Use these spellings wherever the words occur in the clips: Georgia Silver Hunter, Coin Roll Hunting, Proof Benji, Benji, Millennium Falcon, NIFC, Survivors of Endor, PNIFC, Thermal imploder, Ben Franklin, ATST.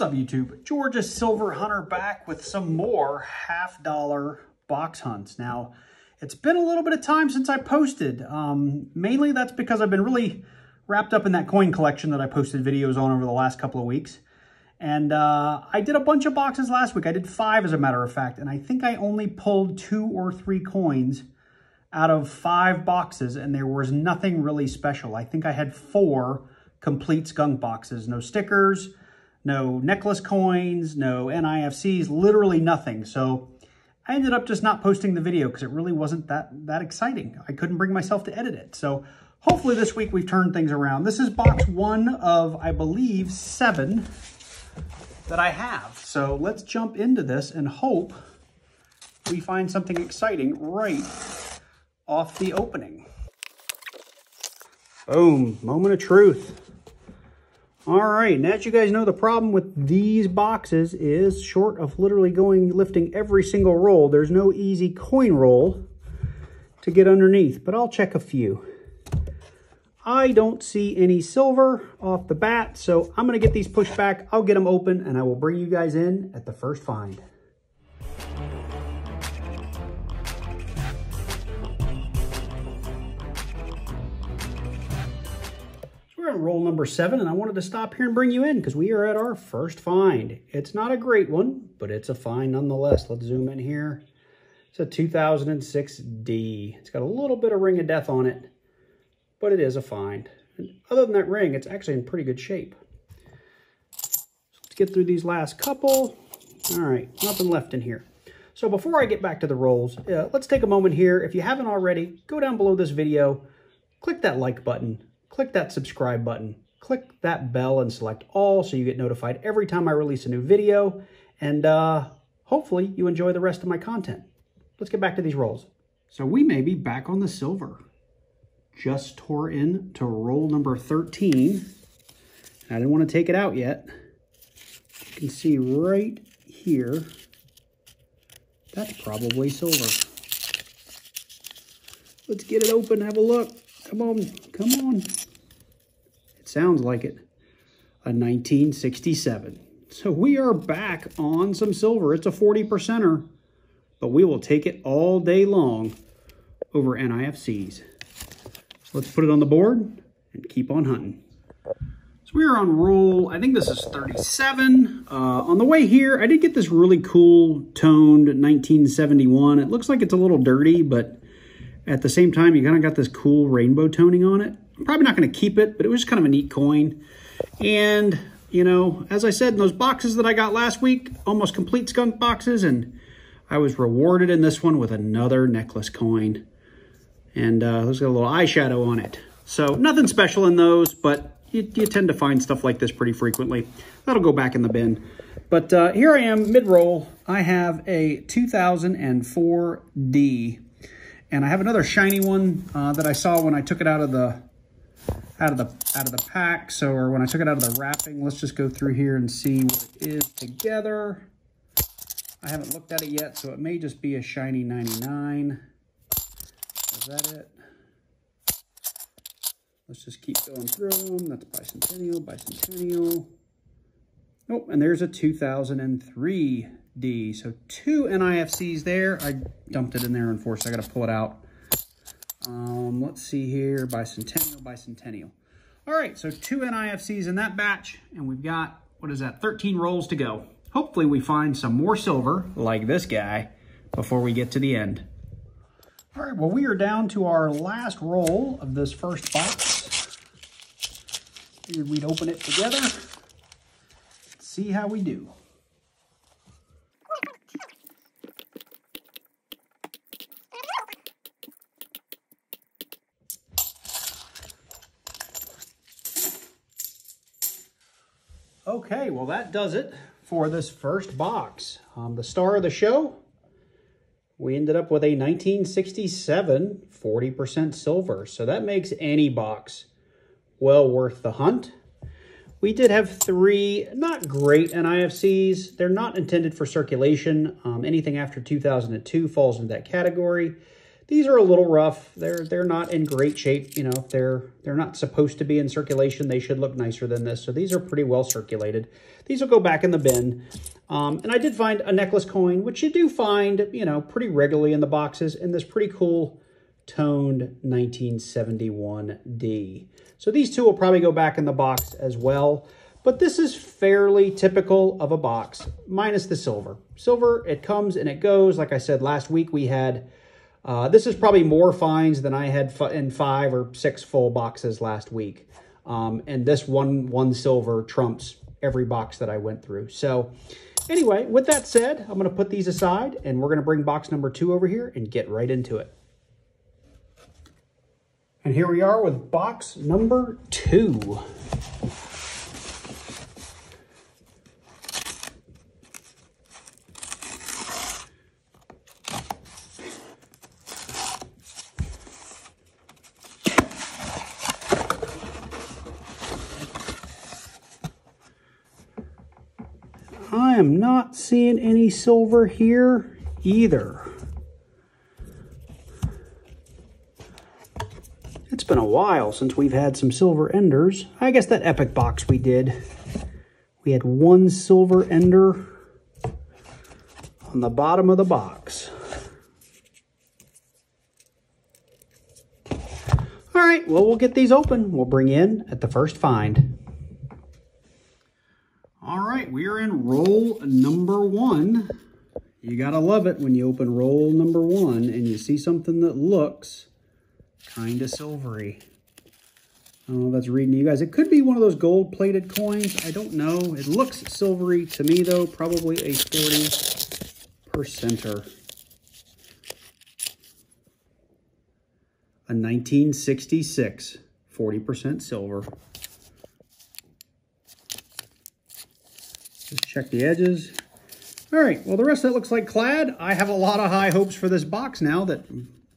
What's up, YouTube? Georgia Silver Hunter back with some more $1/2 box hunts. Now, it's been a little bit of time since I posted. Mainly that's because I've been really wrapped up in that coin collection that I posted videos on over the last couple of weeks. And I did a bunch of boxes last week. I did 5, as a matter of fact. And I think I only pulled 2 or 3 coins out of 5 boxes, and there was nothing really special. I think I had 4 complete skunk boxes. No stickers, no necklace coins, no NIFCs, literally nothing. So I ended up just not posting the video because it really wasn't that exciting. I couldn't bring myself to edit it. So hopefully this week we've turned things around. This is box 1 of, I believe, 7 that I have. So let's jump into this and hope we find something exciting right off the opening. Boom, moment of truth. All right, and as you guys know, the problem with these boxes is, short of literally lifting every single roll, there's no easy coin roll to get underneath, but I'll check a few. I don't see any silver off the bat, so I'm going to get these pushed back. I'll get them open, and I will bring you guys in at the first find. Roll number 7, and I wanted to stop here and bring you in because we are at our first find. It's not a great one, but it's a find nonetheless. Let's zoom in here. It's a 2006 D. It's got a little bit of ring of death on it, but it is a find. And other than that ring, it's actually in pretty good shape. So let's get through these last couple. All right, nothing left in here. So before I get back to the rolls, let's take a moment here. If you haven't already, go down below this video, click that like button, click that subscribe button, click that bell and select all so you get notified every time I release a new video. And hopefully you enjoy the rest of my content. Let's get back to these rolls. So we may be back on the silver. Just tore in to roll number 13. I didn't want to take it out yet. You can see right here, that's probably silver. Let's get it open, have a look. Come on, come on. It sounds like it. A 1967. So we are back on some silver. It's a 40%er, but we will take it all day long over NIFCs. So let's put it on the board and keep on hunting. So we are on roll, I think this is 37. On the way here, I did get this really cool toned 1971. It looks like it's a little dirty, but at the same time, you kind of got this cool rainbow toning on it. I'm probably not going to keep it, but it was just kind of a neat coin. And, you know, as I said, in those boxes that I got last week, almost complete skunk boxes, and I was rewarded in this one with another necklace coin. And it's got a little eyeshadow on it. So nothing special in those, but you tend to find stuff like this pretty frequently. That'll go back in the bin. But here I am, mid-roll. I have a 2004 D. And I have another shiny one that I saw when I took it out of the pack. So, or when I took it out of the wrapping. Let's just go through here and see what it is together. I haven't looked at it yet, so it may just be a shiny 99. Is that it? Let's just keep going through them. That's bicentennial, bicentennial. Oh, and there's a 2003. D. So 2 NIFCs there. I dumped it in there, unfortunately. I got to pull it out. Let's see here. Bicentennial, bicentennial. All right, so 2 NIFCs in that batch, and we've got, what is that, 13 rolls to go. Hopefully we find some more silver like this guy before we get to the end. All right, well, we are down to our last roll of this first box. Figured we'd open it together. Let's see how we do. Okay, well, that does it for this first box. The star of the show, we ended up with a 1967 40% silver. So that makes any box well worth the hunt. We did have 3 not great NIFCs. They're not intended for circulation. Anything after 2002 falls into that category. These are a little rough. They're not in great shape. You know, they're not supposed to be in circulation. They should look nicer than this. So these are pretty well circulated. These will go back in the bin. And I did find a necklace coin, which you do find, you know, pretty regularly in the boxes, in this pretty cool toned 1971D. So these two will probably go back in the box as well. But this is fairly typical of a box, minus the silver. Silver, it comes and it goes. Like I said, last week we had, this is probably more finds than I had in 5 or 6 full boxes last week. And this one silver trumps every box that I went through. So anyway, with that said, I'm going to put these aside and we're going to bring box number 2 over here and get right into it. And here we are with box number 2. I am not seeing any silver here either. It's been a while since we've had some silver enders. I guess that epic box we did, we had one silver ender on the bottom of the box. All right, well, we'll get these open. We'll bring in at the first find. All right, we are in roll number 1. You gotta love it when you open roll number 1 and you see something that looks kind of silvery. I don't know if that's reading to you guys. It could be one of those gold-plated coins. I don't know. It looks silvery to me, though. Probably a 40%er. A 1966, 40% silver. Just check the edges. All right, well, the rest of it looks like clad. I have a lot of high hopes for this box now that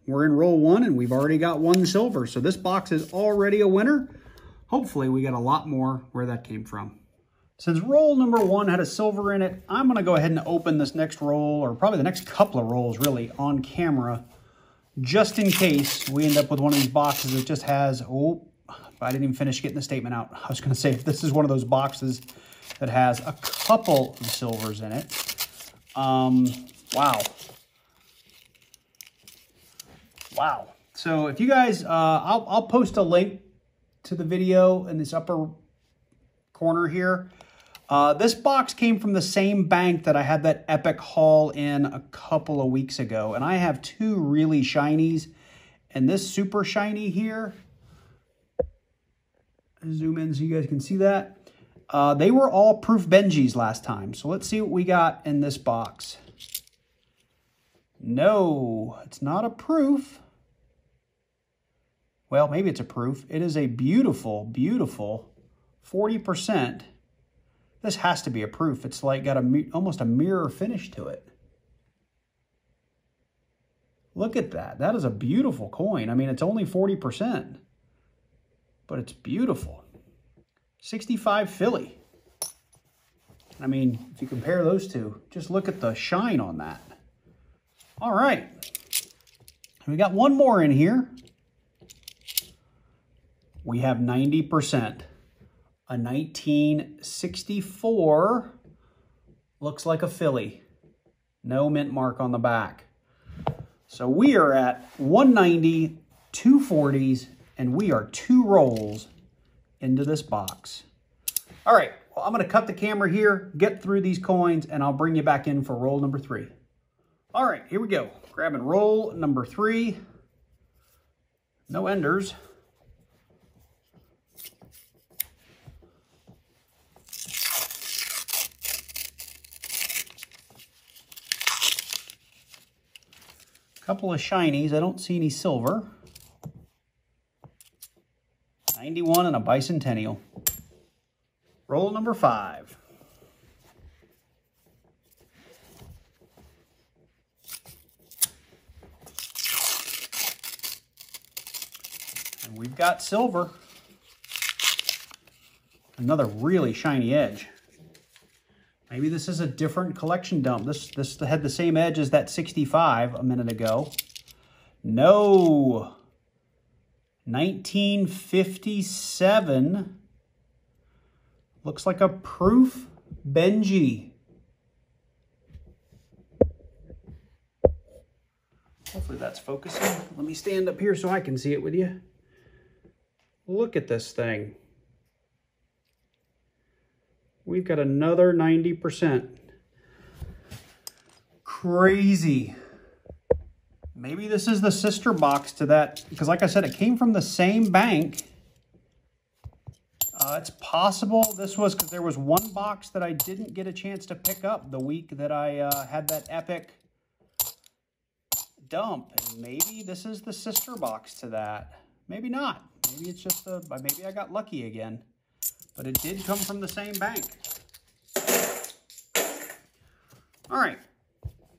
we're in roll 1 and we've already got one silver. So this box is already a winner. Hopefully we get a lot more where that came from. Since roll number 1 had a silver in it, I'm gonna go ahead and open this next roll, or probably the next couple of rolls really, on camera, just in case we end up with one of these boxes that just has, oh, I didn't even finish getting the statement out. I was gonna say, if this is one of those boxes that has a couple of silvers in it. Wow. So if you guys, I'll post a link to the video in this upper corner here. This box came from the same bank that I had that epic haul in a couple of weeks ago. And I have 2 really shinies. And this super shiny here, zoom in so you guys can see that. They were all proof Benjis last time. So let's see what we got in this box. No, it's not a proof. Well, maybe it's a proof. It is a beautiful, beautiful 40%. This has to be a proof. It's like got a almost a mirror finish to it. Look at that. That is a beautiful coin. I mean, it's only 40%, but it's beautiful. 65 Philly. I mean, if you compare those two, just look at the shine on that. All right. We got one more in here. We have 90%. A 1964. Looks like a Philly. No mint mark on the back. So we are at 190, 240s, and we are 2 rolls into this box. All right, well, I'm gonna cut the camera here, get through these coins, and I'll bring you back in for roll number 3. All right, here we go. Grabbing roll number 3. No enders. Couple of shinies, I don't see any silver. 91 and a bicentennial. Roll number 5. And we've got silver. Another really shiny edge. Maybe this is a different collection dump. This had the same edge as that 65 a minute ago. No. 1957. Looks like a proof Benji. Hopefully that's focusing. Let me stand up here so I can see it with you. Look at this thing. We've got another 90%. Crazy. Maybe this is the sister box to that, because like I said, it came from the same bank. It's possible this was because there was one box that I didn't get a chance to pick up the week that I had that epic dump. And maybe this is the sister box to that. Maybe not. Maybe it's just maybe I got lucky again. But it did come from the same bank. All right.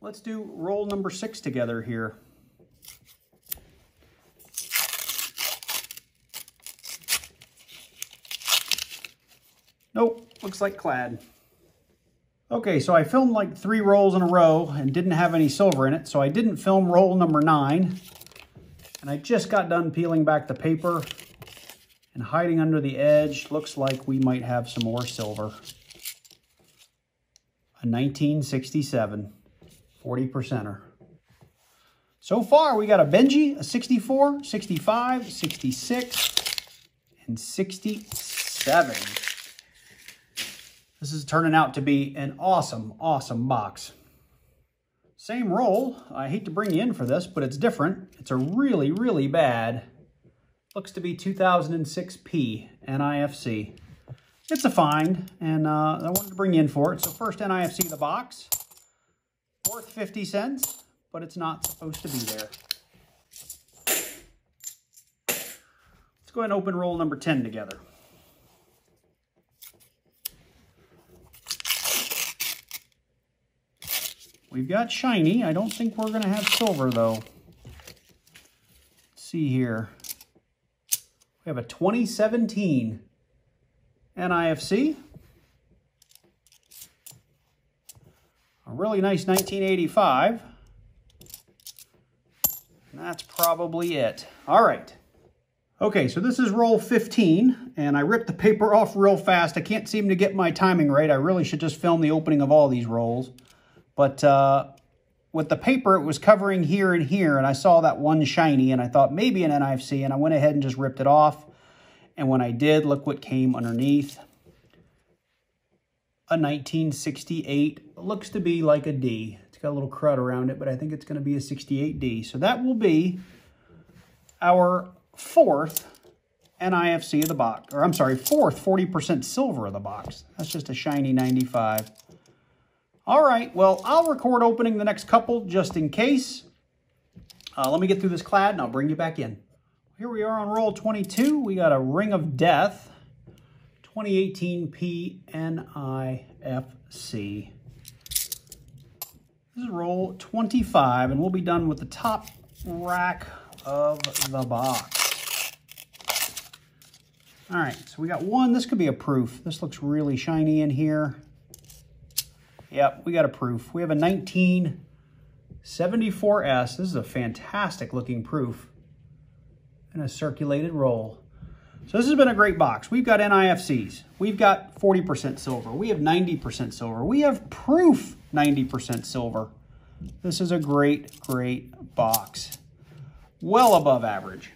Let's do roll number 6 together here. Nope, looks like clad. Okay, so I filmed like 3 rolls in a row and didn't have any silver in it, so I didn't film roll number 9. And I just got done peeling back the paper and hiding under the edge. Looks like we might have some more silver. A 1967. 40%er. So far, we got a Benji, a 64, 65, 66, and 67. This is turning out to be an awesome, awesome box. Same roll. I hate to bring you in for this, but it's different. It's a really, really bad. Looks to be 2006 P, NIFC. It's a find, and I wanted to bring you in for it. So first NIFC the box. Worth 50 cents, but it's not supposed to be there. Let's go ahead and open roll number 10 together. We've got shiny. I don't think we're going to have silver, though. Let's see here. We have a 2017 NIFC. Really nice 1985. And that's probably it. All right. Okay, so this is roll 15, and I ripped the paper off real fast. I can't seem to get my timing right. I really should just film the opening of all these rolls. But with the paper, it was covering here and here, and I saw that one shiny, and I thought maybe an NIFC, and I went ahead and just ripped it off. And when I did, look what came underneath. A 1968, looks to be like a D. It's got a little crud around it, but I think it's going to be a 68D. So that will be our fourth NIFC of the box, or I'm sorry, fourth 40% silver of the box. That's just a shiny 95. All right, well, I'll record opening the next couple just in case. Let me get through this clad and I'll bring you back in. Here we are on roll 22. We got a Ring of Death. 2018 PNIFC. This is roll 25, and we'll be done with the top rack of the box. All right, so we got one. This could be a proof. This looks really shiny in here. Yep, we got a proof. We have a 1974S. This is a fantastic-looking proof and a circulated roll. So this has been a great box. We've got NIFCs. We've got 40% silver. We have 90% silver. We have proof 90% silver. This is a great, great box. Well above average.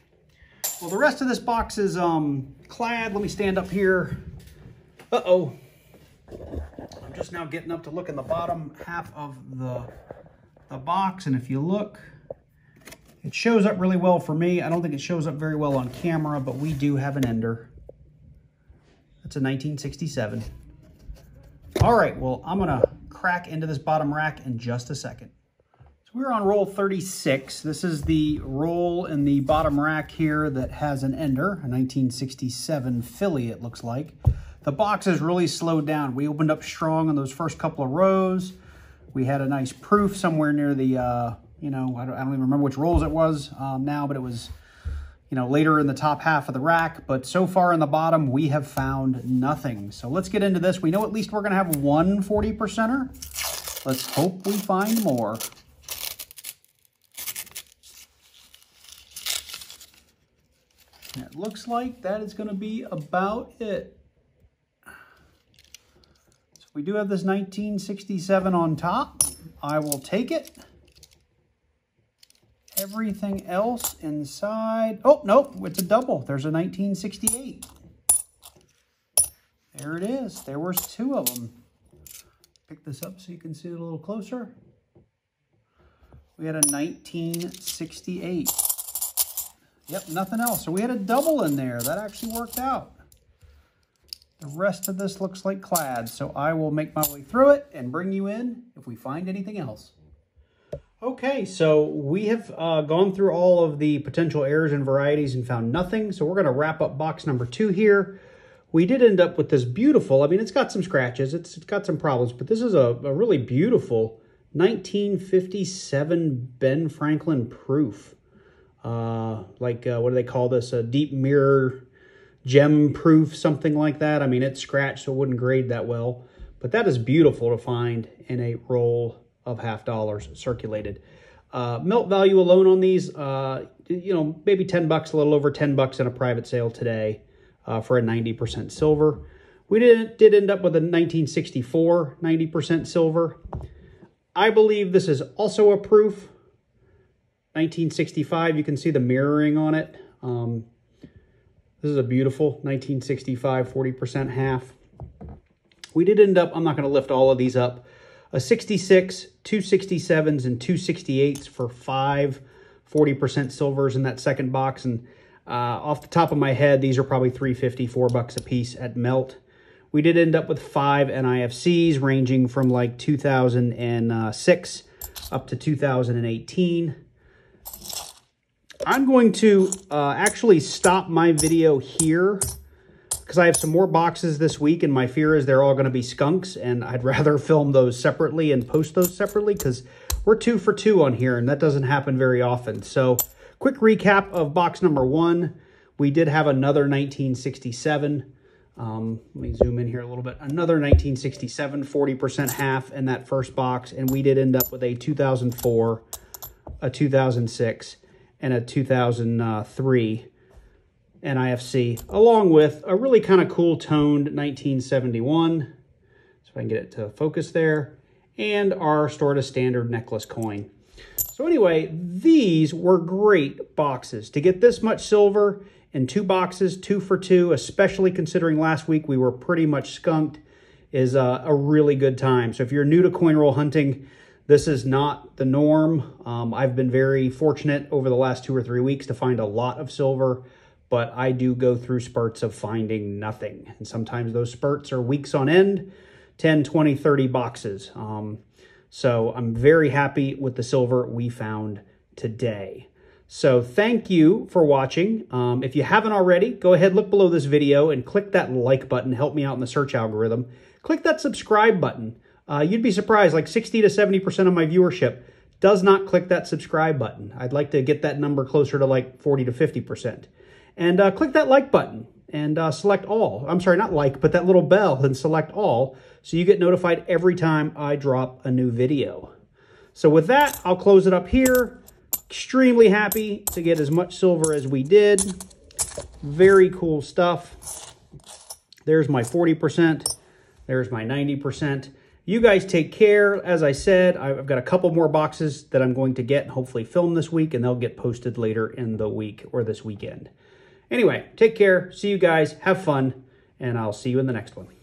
Well, the rest of this box is clad. Let me stand up here. Uh-oh. I'm just now getting up to look in the bottom half of the box. And if you look... It shows up really well for me. I don't think it shows up very well on camera, but we do have an ender. That's a 1967. All right, well, I'm going to crack into this bottom rack in just a second. So we're on roll 36. This is the roll in the bottom rack here that has an ender, a 1967 Philly, it looks like. The box has really slowed down. We opened up strong on those first couple of rows. We had a nice proof somewhere near the... You know, I don't even remember which rolls it was now, but it was, you know, later in the top half of the rack. But so far in the bottom, we have found nothing. So let's get into this. We know at least we're going to have one 40%er. Let's hope we find more. looks like that is going to be about it. So we do have this 1967 on top. I will take it. Everything else inside. Oh, nope, it's a double. There's a 1968. There it is. There was two of them. Pick this up so you can see it a little closer. We had a 1968. Yep, nothing else. So we had a double in there. That actually worked out. The rest of this looks like clad, so I will make my way through it and bring you in if we find anything else. Okay, so we have gone through all of the potential errors and varieties and found nothing. So we're going to wrap up box number 2 here. We did end up with this beautiful, I mean, it's got some scratches, it's got some problems, but this is a really beautiful 1957 Ben Franklin proof. What do they call this? A deep mirror gem proof, something like that. I mean, it's scratched, so it wouldn't grade that well. But that is beautiful to find in a roll of $5 circulated. Melt value alone on these, you know, maybe 10 bucks, a little over 10 bucks in a private sale today. For a 90% silver. We did end up with a 1964 90% silver. I believe this is also a proof. 1965, you can see the mirroring on it. This is a beautiful 1965 40% half. We did end up, I'm not going to lift all of these up, a 66, 267s, and 268s for 5 40% silvers in that second box. And off the top of my head, these are probably $3.50, $4 a piece at melt. We did end up with 5 NIFCs ranging from like 2006 up to 2018. I'm going to actually stop my video here because I have some more boxes this week, and my fear is they're all going to be skunks, and I'd rather film those separately and post those separately because we're 2 for 2 on here, and that doesn't happen very often. So quick recap of box number 1. We did have another 1967. Let me zoom in here a little bit. Another 1967, 40% half in that first box. And we did end up with a 2004, a 2006, and a 2003 NIFC, along with a really kind of cool toned 1971. So if I can get it to focus there. And our stored as standard necklace coin. So anyway, these were great boxes. To get this much silver in 2 boxes, 2 for 2, especially considering last week we were pretty much skunked, is a really good time. So if you're new to coin roll hunting, this is not the norm. I've been very fortunate over the last 2 or 3 weeks to find a lot of silver, but I do go through spurts of finding nothing. And sometimes those spurts are weeks on end, 10, 20, 30 boxes. So I'm very happy with the silver we found today. So thank you for watching. If you haven't already, go ahead, look below this video and click that like button. Help me out in the search algorithm. Click that subscribe button. You'd be surprised, like 60 to 70% of my viewership does not click that subscribe button. I'd like to get that number closer to like 40 to 50%. And click that like button and select all. I'm sorry, not like, but that little bell, and select all so you get notified every time I drop a new video. So with that, I'll close it up here. Extremely happy to get as much silver as we did. Very cool stuff. There's my 40%. There's my 90%. You guys take care. As I said, I've got a couple more boxes that I'm going to get and hopefully film this week, and they'll get posted later in the week or this weekend. Anyway, take care. See you guys. Have fun. And I'll see you in the next one.